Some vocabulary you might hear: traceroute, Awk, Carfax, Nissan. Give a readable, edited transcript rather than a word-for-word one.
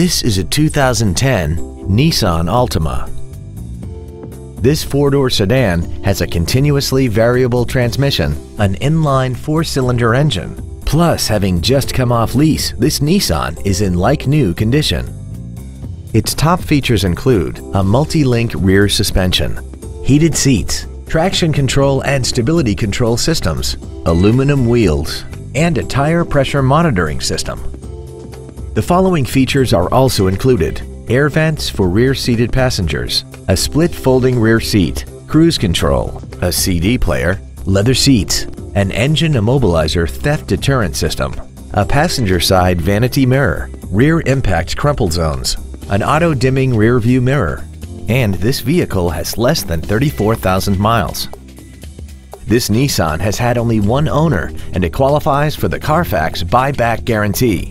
This is a 2010 Nissan Altima. This four-door sedan has a continuously variable transmission, an inline four-cylinder engine. Plus, having just come off lease, this Nissan is in like-new condition. Its top features include a multi-link rear suspension, heated seats, traction control and stability control systems, aluminum wheels, and a tire pressure monitoring system. The following features are also included: air vents for rear-seated passengers, a split folding rear seat, cruise control, a CD player, leather seats, an engine immobilizer theft deterrent system, a passenger side vanity mirror, rear impact crumple zones, an auto-dimming rear view mirror, and this vehicle has less than 34,000 miles. This Nissan has had only one owner and it qualifies for the Carfax buyback guarantee.